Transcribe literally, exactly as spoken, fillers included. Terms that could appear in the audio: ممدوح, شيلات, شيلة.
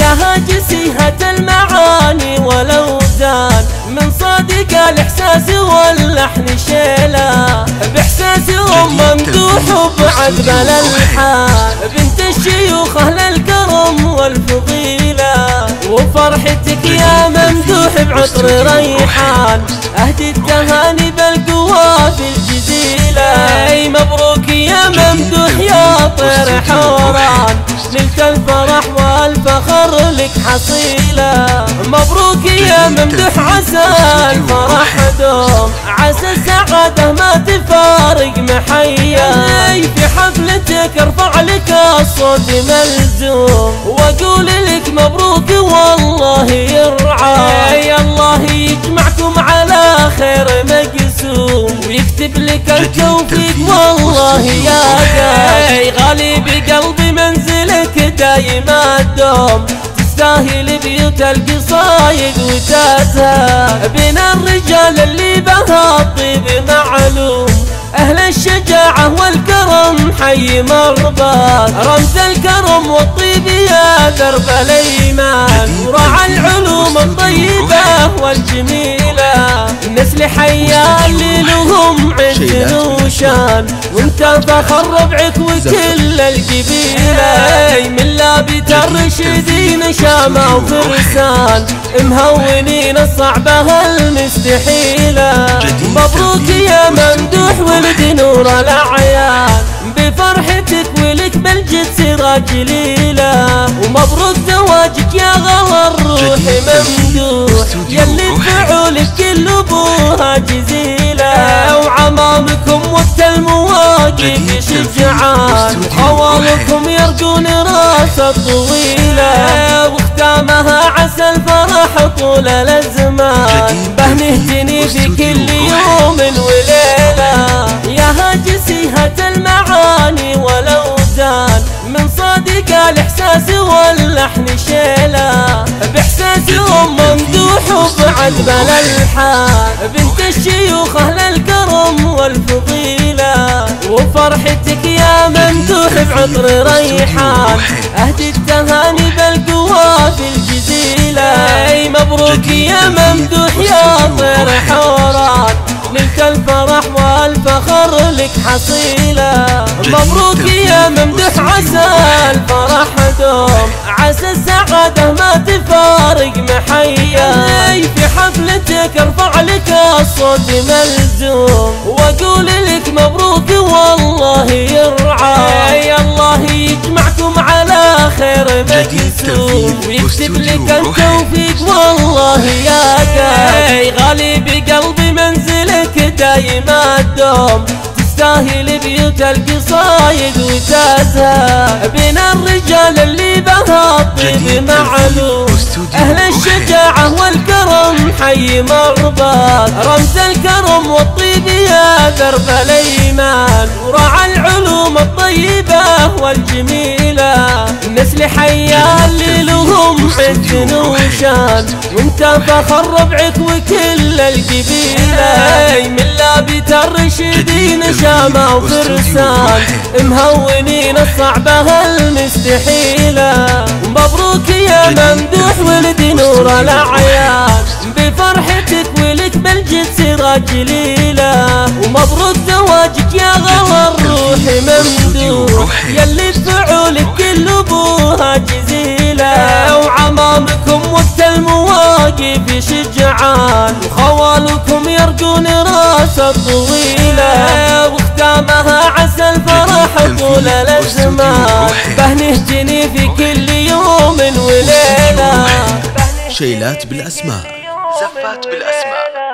يا هاجسيهة المعاني والأوزان من صادق الإحساس واللحن شيلا بإحساس أم ممدوح وبعذب الألحان بنت الشيوخ أهل الكرم والفضيلة وفرحتك يا ممدوح بعطر ريحان أهدي التهاني بالقوى في الجزيلة. أي مبروك يا ممدوح يا طير حوران نلت الفرح والفخر لك حصيلة. مبروك يا ممدوح عسى الفرح دوم عسى السعادة ما تفارق محيا. أي في حفلتك ارفع لك الصوت ملزوم واقول لك مبروك والله يرعى. يا الله يجمعكم على خير مقسوم ويكتب لك التوفيق والله يا داعي. غالي بقلبي منزلك دايم الدوم تستاهل بيوت القصايد وتاتها بين الرجال اللي بها الطيب معلوم أهل الشجاعة والكرم حي مرضاك رمز الكرم والطيب يا درب الأيمان وراعى العلوم الطيبة والجميلة نسل حيا اللي لهم عز وشان وانت فخر ربعك وكل القبيلة. من لابت الرشدين شامة وفرسان مهونين الصعبة المستحيلة. مبروك يا ممدوح ولد نور الأعيان بفرحتك ولك بالجد سراج ليلة. ومبروك زواجك يا غلا الروح ممدوح يلي بفعولك كل أبوها جزيلة. وعمامكم وقت المواقف شجعان وخوالكم يرجون راس الطويلة وختامها عسى الفرح طول الأزمان بهنهتني في كل يوم وليلة. يا هاجسيهة المعاني والأوزان من صادق الإحساس واللحن شيلا بإحساس أم ممدوح وبعذب الألحان بنت الشيوخ أهل الكرم والفضيلة وفرحتك يا ممدوح بعطر ريحان أهدي التهاني بالقوى في الجزيلة. مبروك يا ممدوح يا طير حوران نلت الفرح والفخر لك حصيلة. مبروك يا ممدوح عسى الفرح دوم عسى السعادة ما تفارق محيا. في حفلتك ارفع لك الصوت ملزوم واقول لك مبروك والله يرعى. يا الله يجمعكم على خير مجسوم ويكتب لك التوفيق والله يا داعي. غالي بقلبي منزلك دايم الدوم تستاهل بيوت القصايد وتاتها بين الرجال اللي بها الطيب معلوم أهل الشجاعة والكرم حي مرضاك رمز الكرم والطيب يا درب الأيمان وراعى العلوم الطيبة والجميلة نسل حيا اللي لهم عز وشان وانت فخر ربعك وكل القبيلة. من لابت الرشدين شامة وفرسان مهونين الصعبة المستحيلة. مبروك يا ممدوح ولد نور الأعيان بفرحتك ولك بالجد سراج ليلة. ومبروك زواجك يا غلا الروح ممدوح يلي بفعولك كل أبوها جزيلة. وعمامكم وقت المواقف شجعان وخوالكم يرجون راس الطويلة وختامها عسى الفرح طول الأزمان بهنهتني في كل يوم وليلة. شيلات بالأسماء، زفات بالأسماء.